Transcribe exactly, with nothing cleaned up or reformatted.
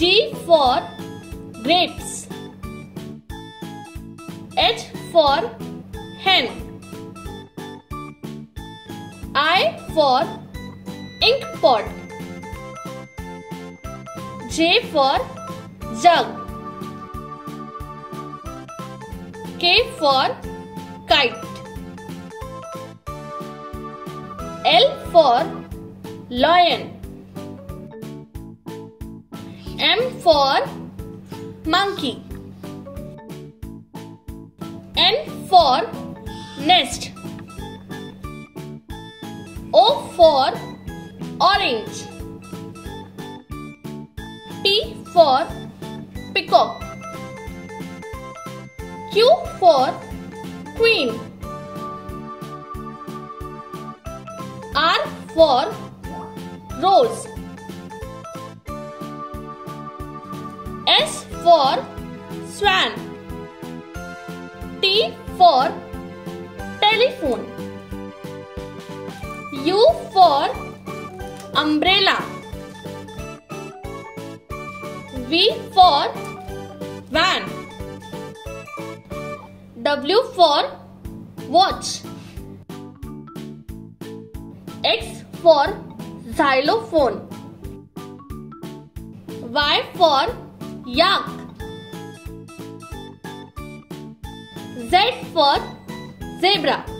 G for grapes, H for hen, I for ink pot, J for jug, K for kite, L for lion, M for monkey, N for nest, O for orange, P for peacock, Q for queen, R for rose, S for swan, T for telephone, U for umbrella, V for van, W for watch, X for xylophone, Y for yak, Z for zebra.